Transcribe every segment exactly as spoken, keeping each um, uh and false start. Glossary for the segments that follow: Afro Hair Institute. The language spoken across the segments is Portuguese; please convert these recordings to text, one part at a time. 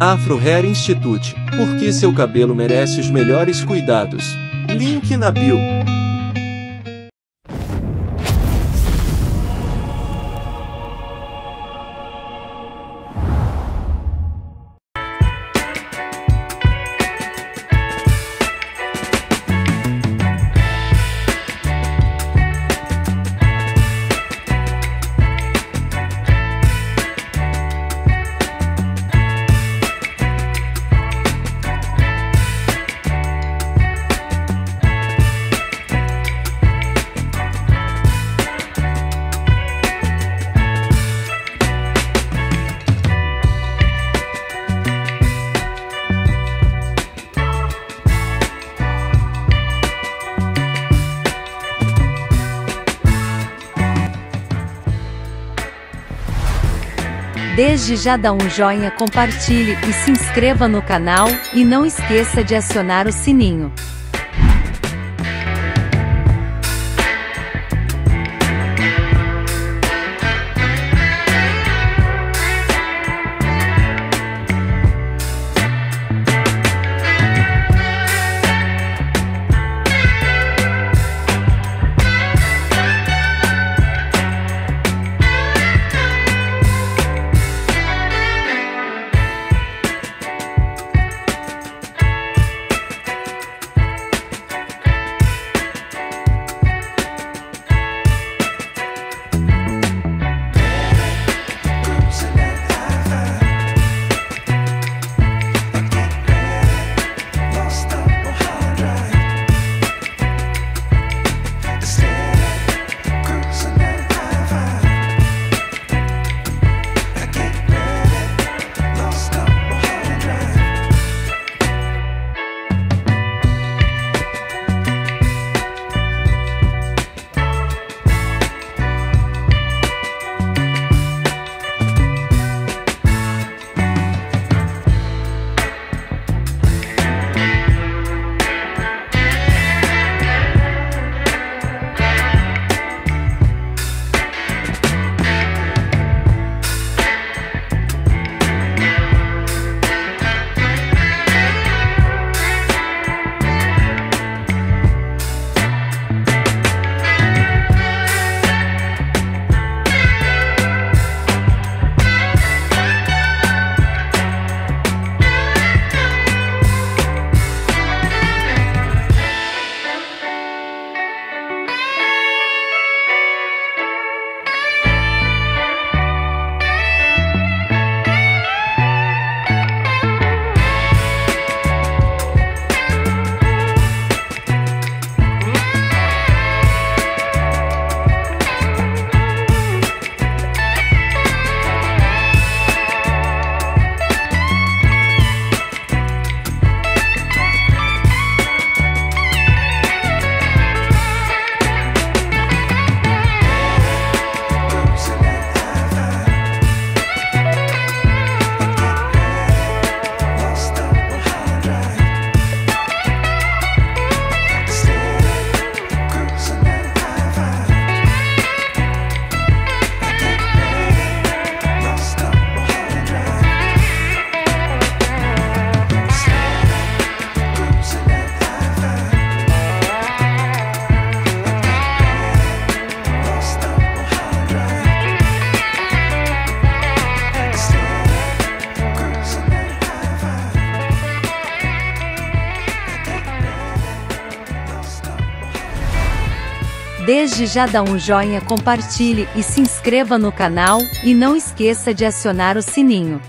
Afro Hair Institute, porque seu cabelo merece os melhores cuidados. Link na bio. Desde já dá um joinha, compartilhe e se inscreva no canal, e não esqueça de acionar o sininho. Desde já dá um joinha, compartilhe e se inscreva no canal, e não esqueça de acionar o sininho.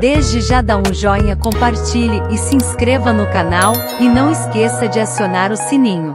Desde já dá um joinha, compartilhe e se inscreva no canal, e não esqueça de acionar o sininho.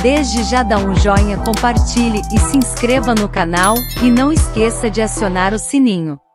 Desde já dá um joinha, compartilhe e se inscreva no canal, e não esqueça de acionar o sininho.